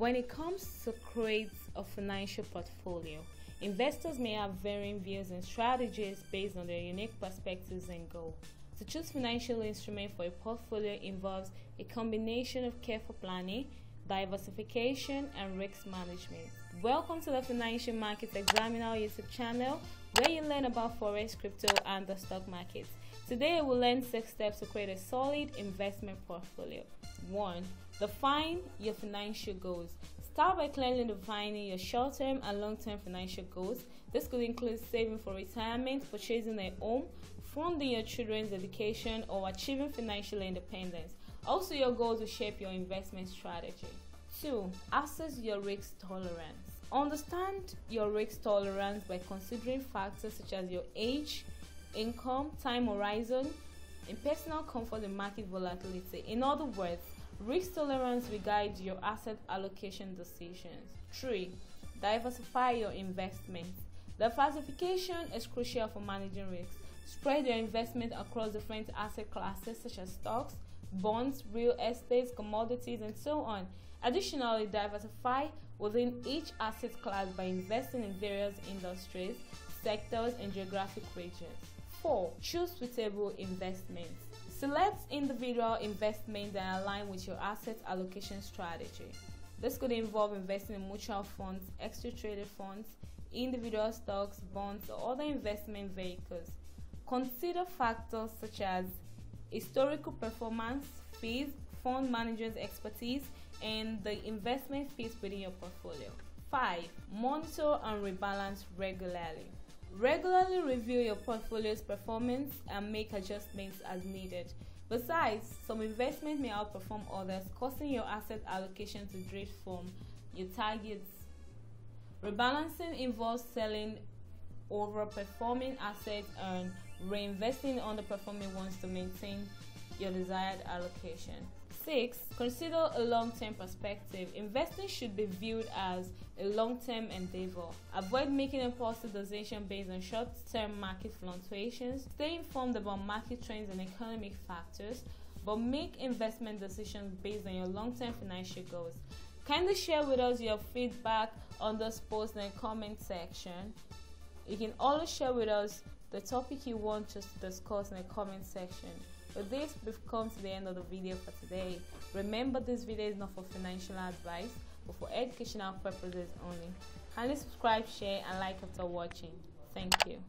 When it comes to create a financial portfolio, investors may have varying views and strategies based on their unique perspectives and goals. To choose financial instruments for a portfolio involves a combination of careful planning, diversification, and risk management. Welcome to the Financial Markets Examiner YouTube channel, where you learn about forex, crypto, and the stock markets. Today, we'll learn 6 steps to create a solid investment portfolio. 1. Define your financial goals. Start by clearly defining your short-term and long-term financial goals. This could include saving for retirement, purchasing a home, funding your children's education, or achieving financial independence. Also, your goals will shape your investment strategy. 2. Assess your risk tolerance. Understand your risk tolerance by considering factors such as your age, income, time horizon, and personal comfort and market volatility. In other words, risk tolerance will guide your asset allocation decisions. 3. Diversify your investments. Diversification is crucial for managing risks. Spread your investment across different asset classes such as stocks, bonds, real estate, commodities, and so on. Additionally, diversify within each asset class by investing in various industries, sectors, and geographic regions. 4. Choose suitable investments. Select individual investments that align with your asset allocation strategy. This could involve investing in mutual funds, exchange-traded funds, individual stocks, bonds, or other investment vehicles. Consider factors such as historical performance, fees, fund managers' expertise, and the investment fees within your portfolio. 5. Monitor and rebalance regularly. Regularly review your portfolio's performance and make adjustments as needed. Besides, some investments may outperform others, causing your asset allocation to drift from your targets. Rebalancing involves selling overperforming assets and reinvesting underperforming ones to maintain your desired allocation. 6. Consider a long-term perspective. Investing should be viewed as a long-term endeavor. Avoid making impulsive decisions based on short-term market fluctuations. Stay informed about market trends and economic factors, but make investment decisions based on your long-term financial goals. Kindly share with us your feedback on this post in the comment section. You can always share with us the topic you want us to discuss in the comment section. With this, we've come to the end of the video for today. Remember, this video is not for financial advice, but for educational purposes only. Kindly subscribe, share, and like after watching. Thank you.